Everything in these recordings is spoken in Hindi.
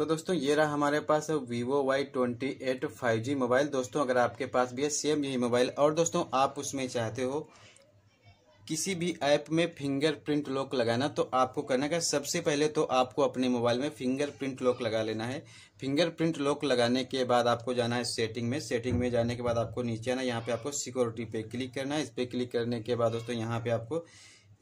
तो दोस्तों ये रहा हमारे पास Vivo Y28 5G मोबाइल। दोस्तों अगर आपके पास भी है सेम यही मोबाइल और दोस्तों आप उसमें चाहते हो किसी भी ऐप में फिंगरप्रिंट लॉक लगाना, तो आपको करना क्या, सबसे पहले तो आपको अपने मोबाइल में फिंगरप्रिंट लॉक लगा लेना है। फिंगरप्रिंट लॉक लगाने के बाद आपको जाना है सेटिंग में। सेटिंग में जाने के बाद आपको नीचे आना, यहाँ पे आपको सिक्योरिटी पे क्लिक करना है। इस पर क्लिक करने के बाद दोस्तों यहाँ पे आपको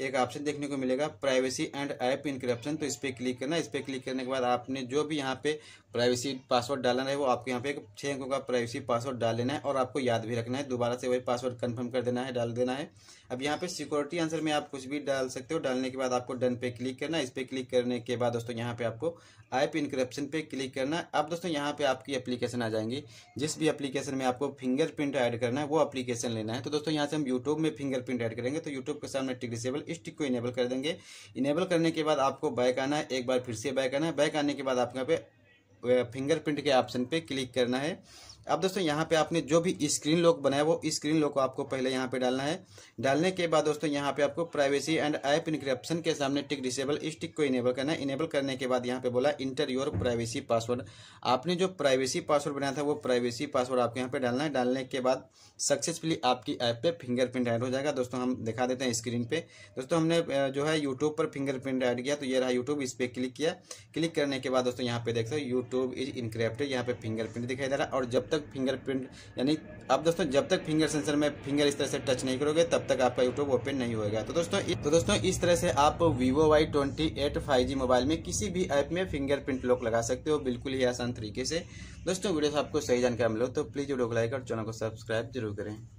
एक ऑप्शन देखने को मिलेगा प्राइवेसी एंड ऐप इनक्रिप्शन, तो इस पर क्लिक करना। इस पर क्लिक करने के बाद आपने जो भी यहाँ पे प्राइवेसी पासवर्ड डालना है वो आपको यहाँ पे 6 अंकों का प्राइवेसी पासवर्ड डाल लेना है और आपको याद भी रखना है। दोबारा से वही पासवर्ड कंफर्म कर देना है, डाल देना है। अब यहाँ पे सिक्योरिटी आंसर में आप कुछ भी डाल सकते हो। डालने के बाद आपको डन पे क्लिक करना। इस पर क्लिक करने के बाद दोस्तों यहाँ पे आपको ऐप इनक्रिप्शन पे क्लिक करना। अब दोस्तों यहाँ पे आपकी एप्लीकेशन आ जाएंगी, जिस भी एप्लीकेशन में आपको फिंगरप्रिंट ऐड करना है वो एप्लीकेशन लेना है। तो दोस्तों यहाँ से हम यूट्यूब में फिंगरप्रिंट ऐड करेंगे, तो यूट्यूब के सामने टिक डिसेबल इस टिक को इनेबल कर देंगे। इनेबल करने के बाद आपको बैक आना है, एक बार फिर से बैक आना है। बैक आने के बाद आपको यहाँ पे फिंगरप्रिंट के ऑप्शन पे क्लिक करना है। अब दोस्तों यहाँ पे आपने जो भी स्क्रीन लॉक बनाया वो स्क्रीन लॉक को आपको पहले यहाँ पे डालना है। डालने के बाद दोस्तों यहाँ पे आपको प्राइवेसी एंड ऐप इनक्रिप्शन के सामने टिक डिसेबल इस टिक को इनेबल करना है। इनेबल करने के बाद यहाँ पे बोला इंटर योर प्राइवेसी पासवर्ड, आपने जो प्राइवेसी पासवर्ड बनाया था वो प्राइवेसी पासवर्ड आपको यहाँ पे डालना है। डालने के बाद सक्सेसफुली आपकी ऐप पे फिंगरप्रिंट ऐड हो जाएगा। दोस्तों हम दिखा देते हैं स्क्रीन पे। दोस्तों हमने जो है यूट्यूब पर फिंगरप्रिंट ऐड किया, तो ये रहा यूट्यूब, इस पर क्लिक किया। क्लिक करने के बाद दोस्तों यहाँ पे देखते हो यूट्यूब इज इनक्रिप्टेड, यहाँ पे फिंगरप्रिंट दिखाई दे रहा है। और जब तक फिंगरप्रिंट यानी अब दोस्तों जब तक फिंगर सेंसर में फिंगर इस तरह से टच नहीं करोगे तब तक आपका यूट्यूब ओपन नहीं होगा। तो दोस्तों इस तरह से आप Vivo Y28 5G मोबाइल में किसी भी ऐप में फिंगरप्रिंट लॉक लगा सकते हो, बिल्कुल ही आसान तरीके से। दोस्तों वीडियो से आपको सही जानकारी मिले तो प्लीज वीडियो को लाइक और चैनल को सब्सक्राइब जरूर करें।